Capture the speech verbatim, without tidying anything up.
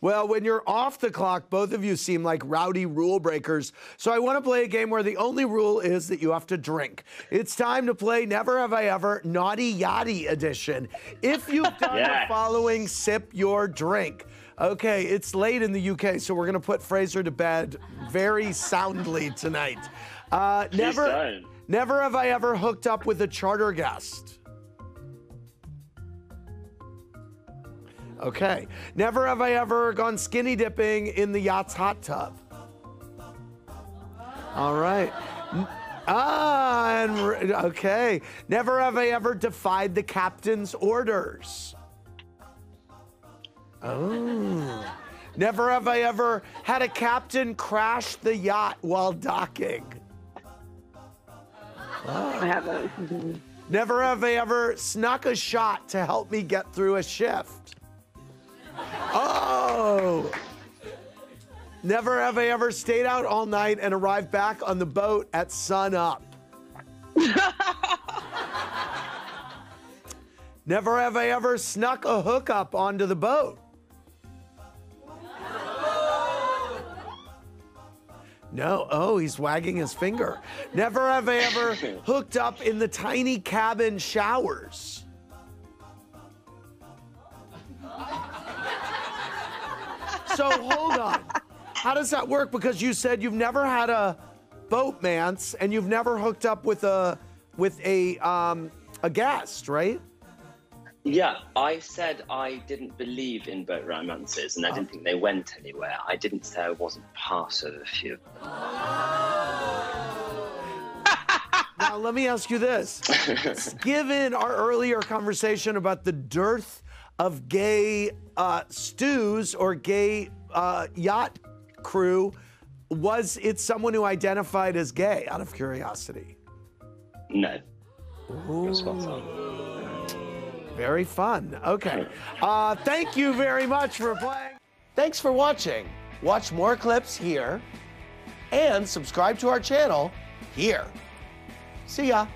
Well, when you're off the clock, both of you seem like rowdy rule breakers. So I want to play a game where the only rule is that you have to drink. It's time to play Never Have I Ever Naughty Yachty Edition. If you've done yes. the following, sip your drink. Okay, it's late in the U K, so we're going to put Fraser to bed very soundly tonight. Uh, never, never have I ever hooked up with a charter guest. Okay. Never have I ever gone skinny dipping in the yacht's hot tub. All right. Ah, and, okay. Never have I ever defied the captain's orders. Oh. Never have I ever had a captain crash the yacht while docking. Oh. I haven't. Never have I ever snuck a shot to help me get through a shift. Oh! Never have I ever stayed out all night and arrived back on the boat at sun up. Never have I ever snuck a hookup onto the boat. No. Oh, he's wagging his finger. Never have I ever hooked up in the tiny cabin showers. So hold on, how does that work? Because you said you've never had a boatmance and you've never hooked up with a with a um, a guest, right? Yeah, I said I didn't believe in boat romances and I didn't think they went anywhere. I didn't say I wasn't part of a few. Now let me ask you this: given our earlier conversation about the dearth of gay uh, stews or gay uh, yacht crew, was it someone who identified as gay, out of curiosity? No. Very fun. Okay. Uh, thank you very much for playing. Thanks for watching. Watch more clips here and subscribe to our channel here. See ya.